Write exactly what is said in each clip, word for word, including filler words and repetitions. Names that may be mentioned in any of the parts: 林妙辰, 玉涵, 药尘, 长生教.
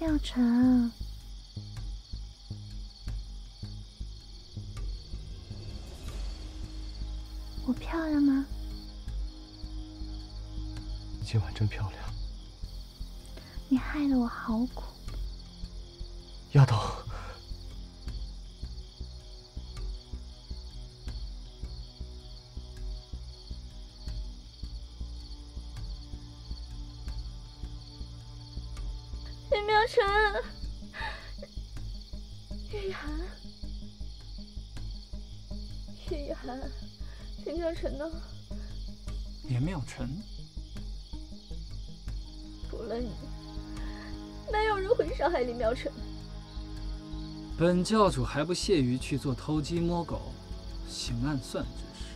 药尘，我漂亮吗？今晚真漂亮。你害得我好苦。丫头，林妙辰，玉涵，玉涵，林妙辰呢？林妙辰，除了你，哪有人会伤害林妙辰？本教主还不屑于去做偷鸡摸狗、行暗算之事。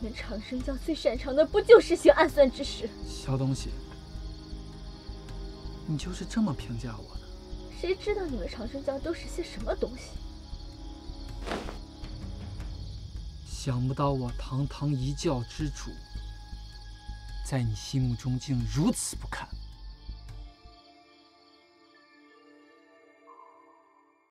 你们长生教最擅长的不就是行暗算之事？小东西。 你就是这么评价我的？谁知道你们长生教都是些什么东西？想不到我堂堂一教之主，在你心目中竟如此不堪。